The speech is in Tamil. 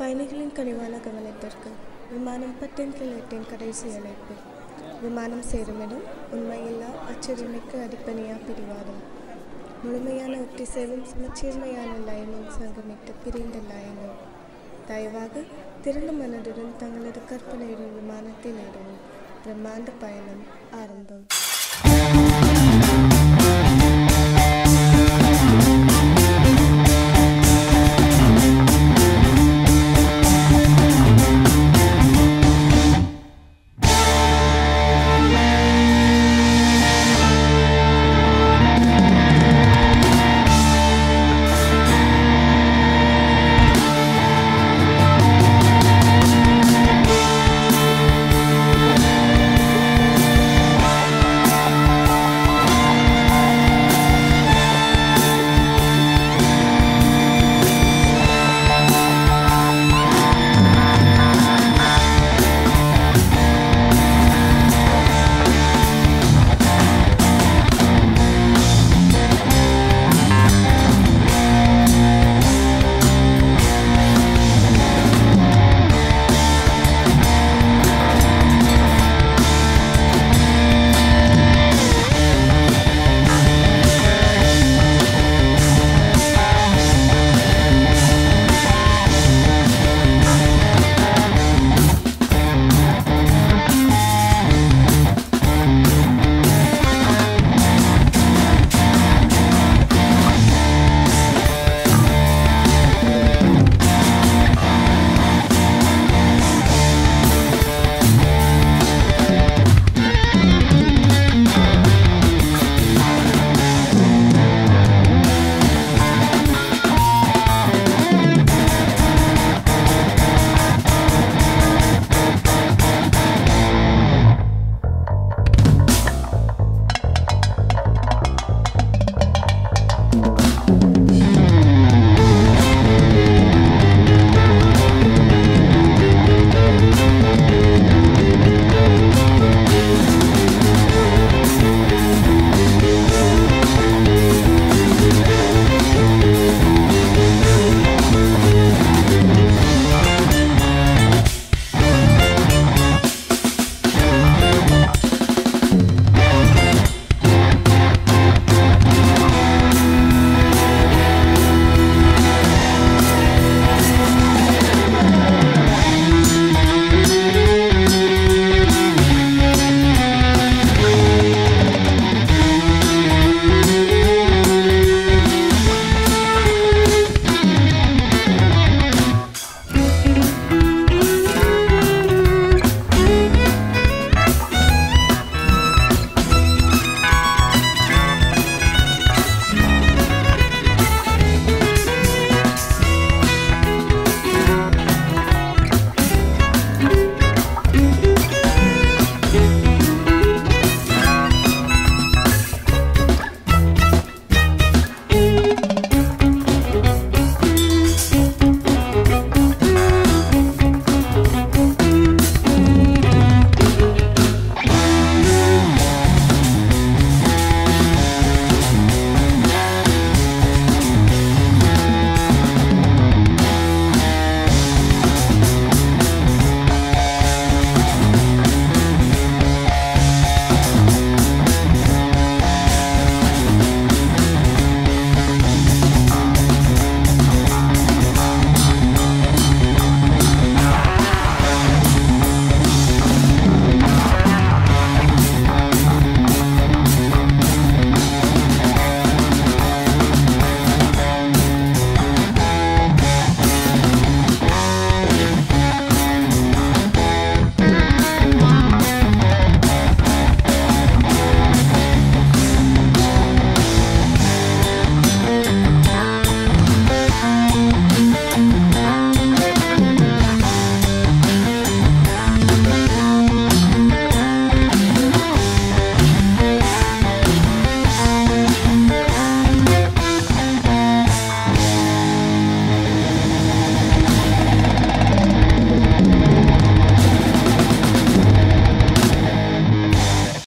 పైలకిలింగ్ కనివాన గమనితర్కు విమానం 10 கடை செயலைப்பு விமானம் சேருமிடம் உண்மையில்லா அச்சரியமிக்க அடிப்பணியா பிரிவாதம் முழுமையான ஒற்றி சேவும் சமச்சீர்மையான லயமும் சங்கமிட்டு பிரிந்த லயங்கள் தயவாக திறந்த மனதுடன் தங்களது கற்பனையுடன் விமானத்தில் ஏறவும் பிரம்மாண்ட பயணம் ஆரம்பம்.